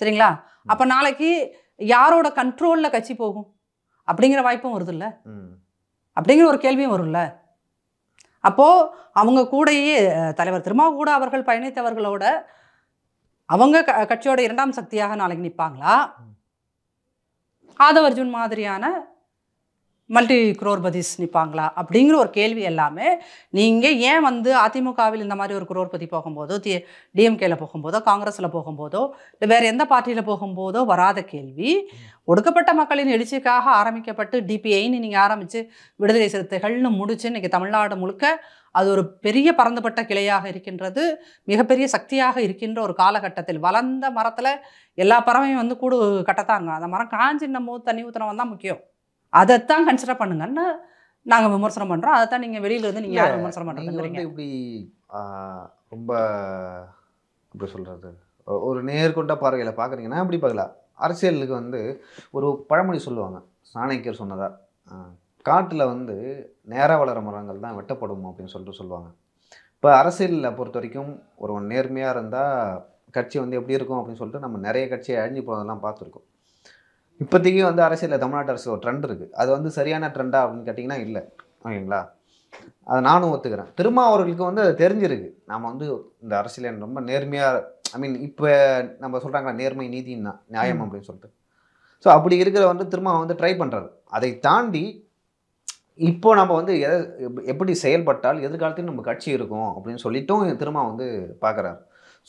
சரிங்களா அப்போ நாளைக்கு யாரோட கண்ட்ரோலில் கட்சி போகும் அப்படிங்கிற வாய்ப்பும் வருது இல்லை அப்படிங்கிற ஒரு கேள்வியும் வரும்ல அப்போது அவங்க கூடயே தலைவர் திருமா கூட அவர்கள் பயணித்தவர்களோட அவங்க க கட்சியோட இரண்டாம் சக்தியாக நாளைக்கு நிற்பாங்களா ஆதவ அர்ஜுன் மாதிரியான மல்டி குரோர்பதிஸ் நிற்பாங்களா அப்படிங்கிற ஒரு கேள்வி எல்லாமே நீங்கள் ஏன் வந்து அதிமுகவில் இந்த மாதிரி ஒரு குரோர்பதி போகும்போதோ தி டிஎம்கேல போகும்போதோ காங்கிரஸில் போகும்போதோ இல்லை வேறு எந்த பார்ட்டியில் போகும்போதோ வராத கேள்வி ஒடுக்கப்பட்ட மக்களின் எழுச்சிக்காக ஆரம்பிக்கப்பட்டு டிபிஐன்னு நீங்கள் ஆரம்பித்து விடுதலை சிறுத்தைகள்னு முடிச்சு இன்றைக்கி தமிழ்நாடு முழுக்க அது ஒரு பெரிய பறந்துபட்ட கிளையாக இருக்கின்றது மிகப்பெரிய சக்தியாக இருக்கின்ற ஒரு காலகட்டத்தில் வளர்ந்த மரத்தில் எல்லா பறவையும் வந்து கூடு கட்டத்தாங்க அந்த மரம் காஞ்சின்னும் போது தண்ணி ஊற்றினவன் தான் முக்கியம் அதைத்தான் கன்சிடர் பண்ணுங்கன்னு நாங்கள் விமர்சனம் பண்ணுறோம் அதைத்தான் நீங்கள் வெளியிலேருந்து நீங்கள் யார் விமர்சனம் பண்ணுறீங்க இப்படி ரொம்ப அப்படி சொல்கிறது ஒரு நேர்கொண்ட பார்வையில் பார்க்குறீங்கன்னா அப்படி பார்க்கலாம் அரசியலுக்கு வந்து ஒரு பழமொழி சொல்லுவாங்க சாணக்கியர் சொன்னதா காட்டில் வந்து நேராக வளர மரங்கள் தான் வெட்டப்படும் அப்படின்னு சொல்லிட்டு சொல்லுவாங்க இப்போ அரசியலில் பொறுத்த வரைக்கும் ஒரு நேர்மையாக இருந்தால் கட்சி வந்து எப்படி இருக்கும் அப்படின்னு சொல்லிட்டு நம்ம நிறைய கட்சியை அழிஞ்சு போகிறதெல்லாம் பார்த்துருக்கோம் இப்போதைக்கு வந்து அரசியலில் தமிழ்நாட்டு அரசியல் ஒரு ட்ரெண்ட் இருக்குது அது வந்து சரியான ட்ரெண்டா அப்படின்னு கேட்டிங்கன்னா இல்லை ஓகேங்களா அதை நானும் ஒத்துக்கிறேன் திரும்ப அவர்களுக்கு வந்து அது தெரிஞ்சிருக்கு நாம் வந்து இந்த அரசியல் ரொம்ப நேர்மையாக ஐ மீன் இப்போ நம்ம சொல்கிறாங்களா நேர்மை நீதினா நியாயம் அப்படின்னு சொல்லிட்டு ஸோ அப்படி இருக்கிற வந்து திரும்ப வந்து ட்ரை பண்ணுறாரு அதை தாண்டி இப்போது நம்ம வந்து எதை எப்படி செயல்பட்டால் எதிர்காலத்தில் நம்ம கட்சி இருக்கும் அப்படின்னு சொல்லிட்டும் திரும்ப வந்து பார்க்குறாரு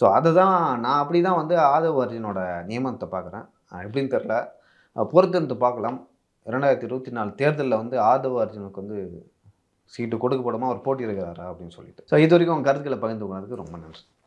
ஸோ அதுதான் நான் அப்படி தான் வந்து ஆதவ அர்ஜுனோட நியமனத்தை பார்க்குறேன் எப்படின்னு தெரில பொறுத்திருந்து பார்க்கலாம் இரண்டாயிரத்தி இருபத்தி நாலு தேர்தலில் வந்து ஆதவ அர்ஜுனுக்கு வந்து சீட்டு கொடுக்கப்படாமல் அவர் போட்டியிருக்கிறாரா அப்படின்னு சொல்லிட்டு ஸோ இது வரைக்கும் அவங்க கருத்துக்களை பகிர்ந்து கொண்டதுக்கு ரொம்ப நன்றி.